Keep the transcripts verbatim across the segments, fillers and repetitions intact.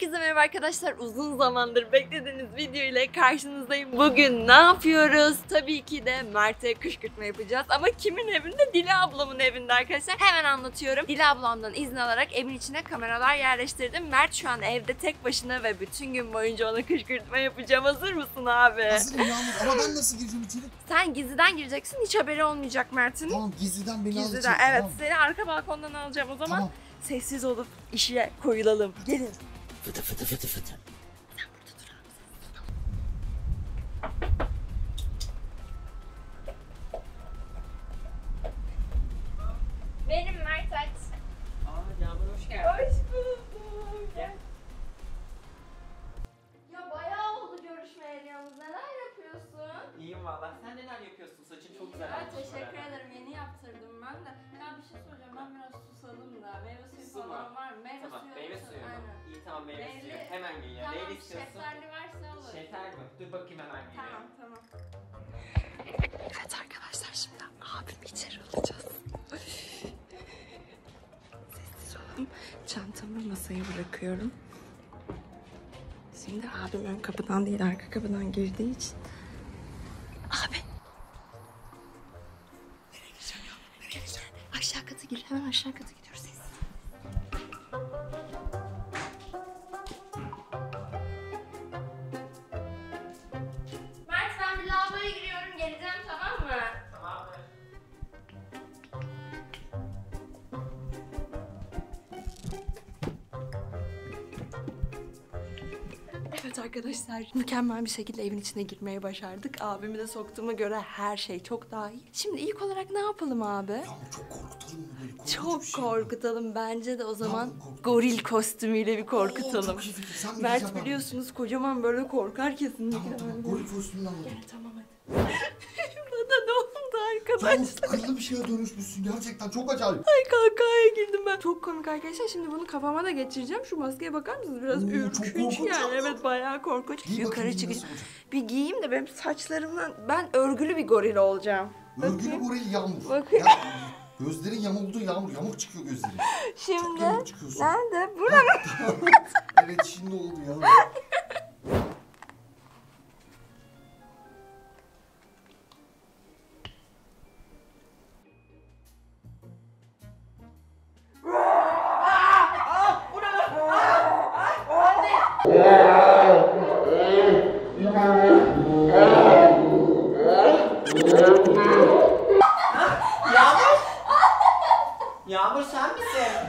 Herkese merhaba arkadaşlar. Uzun zamandır beklediğiniz video ile karşınızdayım. Bugün ne yapıyoruz? Tabii ki de Mert'e kışkırtma yapacağız. Ama kimin evinde? Dila ablamın evinde arkadaşlar. Hemen anlatıyorum. Dila ablamdan izin alarak evin içine kameralar yerleştirdim. Mert şu an evde tek başına ve bütün gün boyunca ona kışkırtma yapacağım. Hazır mısın abi? Hazırım Yağmur. Ama ben nasıl gireceğim içeri? Sen gizliden gireceksin. Hiç haberi olmayacak Mert'in. Tamam, gizliden beni gizliden. alacak. Evet, tamam. Seni arka balkondan alacağım o zaman. Tamam. Sessiz olup işe koyulalım. Gelin. Fıtı fıtı fıtı fıtı. Sen burada dur abi. Benim Mert aç. Aa, Yağmur hoş geldin. Hoş bulduk. Gel. Ya bayağı oldu görüşmeye Yağmur. Neler yapıyorsun? İyiyim valla. Sen neler yapıyorsun? Saçın çok güzel. Evet, teşekkür ederim. Yeni yaptırdım ben de. Ya bir şey soracağım. Ben biraz susadım da. Meyve suyu falan var mı? Meyve tamam, suyu. Meyve suyu. Aynen. Tamam, meyve suyu. Hemen geliyor. Tamam, neyle istiyorsun? Şekerli varsa olur. Şeker mi? Dur bakayım, hemen geliyor. Tamam, tamam. Evet arkadaşlar, şimdi abim içeri alacağız. Sessiz olalım. Çantamı masaya bırakıyorum. Şimdi abim ön kapıdan değil, arka kapıdan girdiği için. Abi. Nereye gireceğim ya? Nereye gireceğim? Aşağı kata gir. Hemen aşağı kata gidiyoruz. Evet arkadaşlar, mükemmel bir şekilde evin içine girmeye başardık. Abimi de soktuğuma göre her şey çok daha iyi. Şimdi ilk olarak ne yapalım abi? Ya çok korkutalım böyle. Korkutu çok şey korkutalım mi? Bence de o zaman ya, goril kostümüyle bir korkutalım. Oo, Mert biliyorsunuz abi, kocaman böyle korkar kesinlikle. Tamam, tamam. Goril kostümünden alalım. Gel, tamam hadi. Bana ne oldu arkadaşlar? Ayılı bir şeye dönüşmüşsün gerçekten, çok acayip. Ay kahkahaya girdim ben. Çok komik arkadaşlar, şimdi bunu kafama da geçireceğim. Şu maskeye bakar mısınız? Biraz Oo, ürkünç yani. Evet, bayağı korkunç. Giy yukarı çıkacağım. Bir giyeyim de benim saçlarımdan ben örgülü bir goril olacağım. Örgülü goril Yağmur. Bakayım. Ya, gözlerin yamuldu Yağmur. Yamuk çıkıyor gözlerin. Şimdi nerede? Burada mı? Evet, şimdi oldu Yağmur. Yağmur sen misin?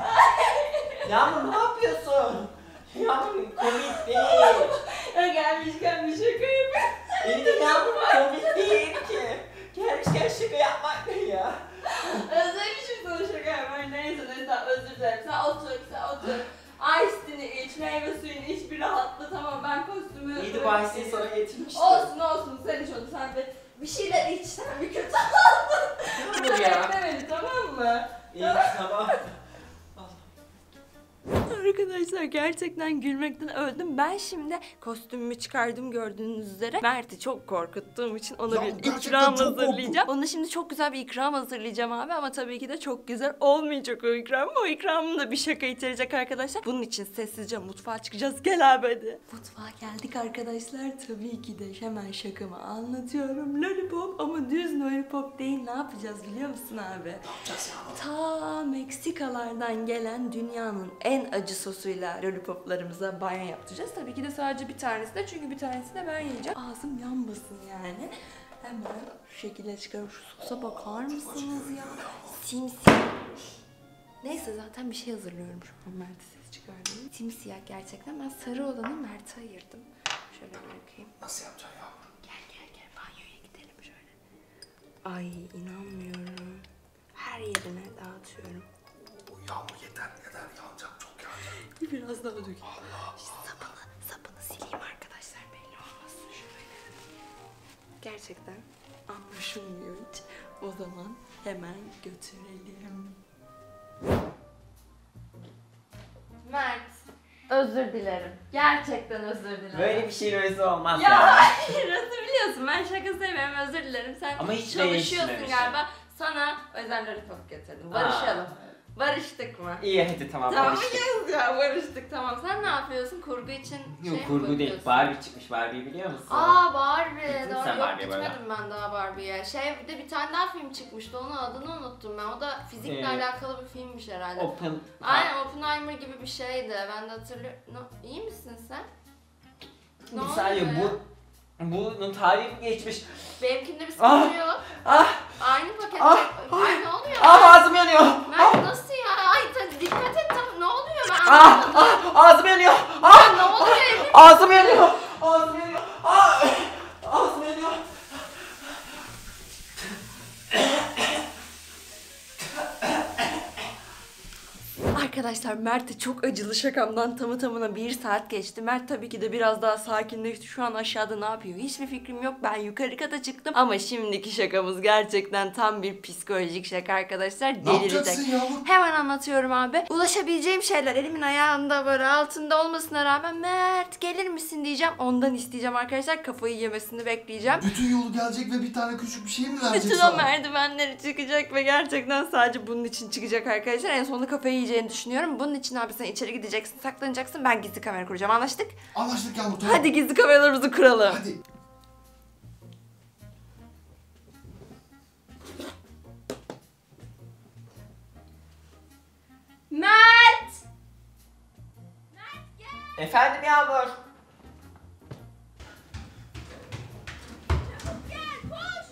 Yağmur ne yapıyorsun? Yağmur komik değil. Ya gelmişken bir şaka yapayım. Beni de Yağmur komik değil ki. Gelmişken şaka yapmak ne ya? Özlemişim sana şaka yapmayı. Neyse neyse, özür dilerim. Sen otur, sen otur. Ice'ini iç, meyve suyunu iç, bir rahatla. Tamam, ben kostümü... İyi de bu Ice'yi sana getirmiştim. Olsun olsun, sen iç onu. Sen de bir şeyler iç, sen bir kötü aldın. Yağmur ya. Beklemedi, tamam mı? İyi, tamam. Arkadaşlar gerçekten gülmekten öldüm. Ben şimdi kostümümü çıkardım gördüğünüz üzere. Mert'i çok korkuttuğum için ona ya, bir ikram hazırlayacağım. Ona şimdi çok güzel bir ikram hazırlayacağım abi. Ama tabii ki de çok güzel olmayacak o ikram. O ikramın da bir şaka içerecek arkadaşlar. Bunun için sessizce mutfağa çıkacağız. Gel abi hadi. Mutfağa geldik arkadaşlar. Tabii ki de hemen şakamı anlatıyorum. Lollipop ama düz lollipop değil. Ne yapacağız biliyor musun abi? Ne yapacağız ya? Ta Meksikalardan gelen dünyanın en acı sosuyla lollipoplarımıza banyo yaptıracağız. Tabii ki de sadece bir tanesi de, çünkü bir tanesi de ben yiyeceğim. Ağzım yanmasın yani. Hemen şu şekilde çıkarım. Şu sosa bakar mısınız ya? Simsiyah. Neyse, zaten bir şey hazırlıyorum şu an. Mert'e ses çıkardım. Simsiyah gerçekten. Ben sarı olanı Mert'e ayırdım. Şöyle bırakayım. Nasıl yapacağım ya? Gel gel gel. Banyoya gidelim şöyle. Ay inanmıyorum. Her yerine dağıtıyorum. O Yağmur yeter. Yeter yağacak. Biraz daha dökeyim. Sapını, sapını sileyim arkadaşlar, belli olmasın şöyle. Gerçekten anlaşılmıyor hiç. O zaman hemen götürelim. Mert, özür dilerim. Gerçekten özür dilerim. Böyle bir şey öylesi olmaz. Ya hayır, nasıl biliyorsun? Ben şaka sevmiyorum, özür dilerim. Sen ama hiç çalışıyorsun galiba. Sana özel lollipop getirdim. Barışalım. Barıştık mı? İyi hadi tamam, tamam barıştık. Tamam ya barıştık tamam. Sen ne yapıyorsun? Kurgu için şey yok, kurgu değil. Barbie çıkmış. Barbie'yi biliyor musun? Aa Barbie. Gittin sen Barbie'ye böyle? Gitmedim ben daha Barbie'ye. Şey bir de bir tane daha film çıkmıştı. Onun adını unuttum ben. O da fizikle ee, alakalı bir filmmiş herhalde. Open... Aynen Oppenheimer gibi bir şeydi. Ben de hatırlıyorum. No, iyi misin sen? Ne bir saniye bu... Bunun tarifi geçmiş. Benimkinde bir sıkıntı yok. Ah, aynı paket. Ah, ay ne oluyor? Ah ağzım yanıyor. Mert ah, nasıl ya? Ay dikkat et tam ne oluyor? Ben ah, ah ağzım yanıyor. Ah ya, ne oluyor? Ah, ağzım yanıyor. Ağzım yanıyor. Ah ağzım yanıyor. Arkadaşlar Mert'e çok acılı şakamdan tamı tamına bir saat geçti. Mert tabii ki de biraz daha sakinleşti. Şu an aşağıda ne yapıyor? Hiçbir fikrim yok. Ben yukarı kata çıktım. Ama şimdiki şakamız gerçekten tam bir psikolojik şaka arkadaşlar. Delirecek. Hemen anlatıyorum abi. Ulaşabileceğim şeyler elimin ayağında böyle altında olmasına rağmen Mert gelir misin diyeceğim. Ondan isteyeceğim arkadaşlar. Kafayı yemesini bekleyeceğim. Bütün yolu gelecek ve bir tane küçük bir şey mi verecek bütün sana? Bütün o merdivenleri çıkacak ve gerçekten sadece bunun için çıkacak arkadaşlar. En sonunda kafayı yiyeceğini düşünüyorum. Düşünüyorum. Bunun için abi sen içeri gideceksin, saklanacaksın. Ben gizli kamera kuracağım. Anlaştık? Anlaştık Yağmur. Tamam. Hadi gizli kameralarımızı kuralım. Hadi. Mert! Mert gel! Efendim Yağmur. Gel koş!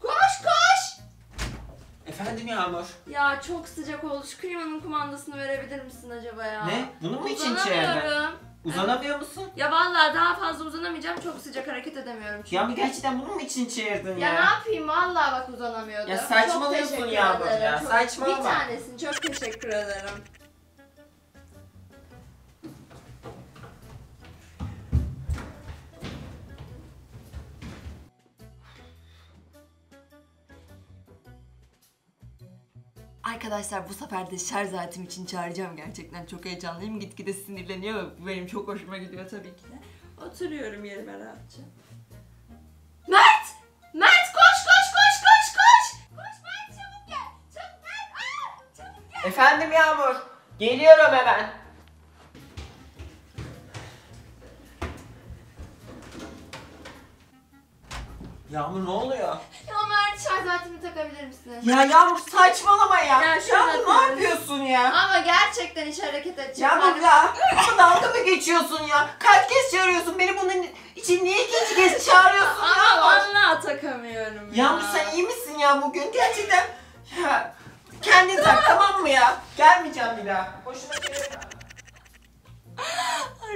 Koş koş! Efendim Yağmur. Ya çok sıcak oldu. Şu klimanın kumandasını verebilir misin acaba ya? Ne? Bunu mu için çevirdin? Uzanamıyor evet. musun? Ya vallahi daha fazla uzanamayacağım. Çok sıcak hareket edemiyorum çünkü. Ya bir gerçekten bunu mu için çevirdin ya? Ya ne yapayım? Vallahi bak uzanamıyordum. Ya saçmalıyorsun Yağmur ya. ya. Saçmalama. Bir tanesini çok teşekkür ederim. Arkadaşlar bu sefer de şarj saatim için çağıracağım gerçekten çok heyecanlıyım. Gitgide sinirleniyor bu benim çok hoşuma gidiyor tabii ki de. Oturuyorum yerime rahatça. Mert! Mert koş koş koş koş koş! Koş Mert çabuk gel! Çabuk Mert! Aa, çabuk gel! Efendim Yağmur! Geliyorum hemen! Yağmur ne oluyor? Şarj saatimi takabilir misin? Ya Yağmur saçmalama ya. Ya Yağmur ne yapıyorsun ya? Ama gerçekten hiç hareket edeceğim. Yağmur ya dalga mı geçiyorsun ya? Kaç kez çağırıyorsun? Beni bunun için niye ikinci kez çağırıyorsun? Ama vallahi takamıyorum ya. Yağmur sen iyi misin ya bugün? Gerçekten ya kendin tak tamam mı ya? Gelmeyeceğim bir daha. Boşuna söyleme.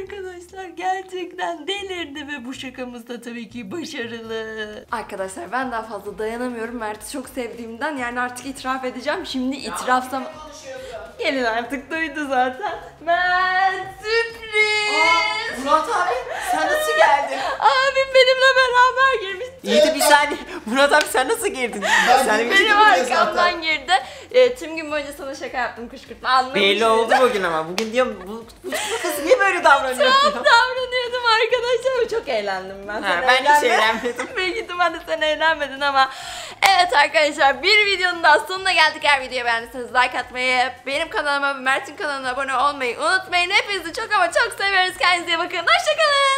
Arkadaşlar gerçekten delirdi ve bu şakamız da tabii ki başarılı. Arkadaşlar ben daha fazla dayanamıyorum. Mert'i çok sevdiğimden yani artık itiraf edeceğim. Şimdi itirafsam... Gelin artık duydu zaten. Mert sürpriz! Aa, Murat abi sen nasıl geldin? Abim benimle beraber girmiş. İyi de bir saniye. Murat abi sen nasıl girdin? Ben benim arkamdan girdi. E, tüm gün boyunca sana şaka yaptım kışkırtma anlamışsın. Belli oldu bugün ama bugün diyorum bu kız niye böyle davranıyorsun? Çok davranıyordum arkadaşlar çok eğlendim ben. Ha, ben eğlendim. Hiç eğlenmedim. Belki gittim ben de sen eğlenmedin ama. Evet arkadaşlar bir videonun daha sonuna geldik. Eğer videoyu beğendiyseniz like atmayı, benim kanalıma ve Mert'in kanalına abone olmayı unutmayın. Hepinizi çok ama çok seviyoruz. Kendinize iyi bakın. Hoşçakalın.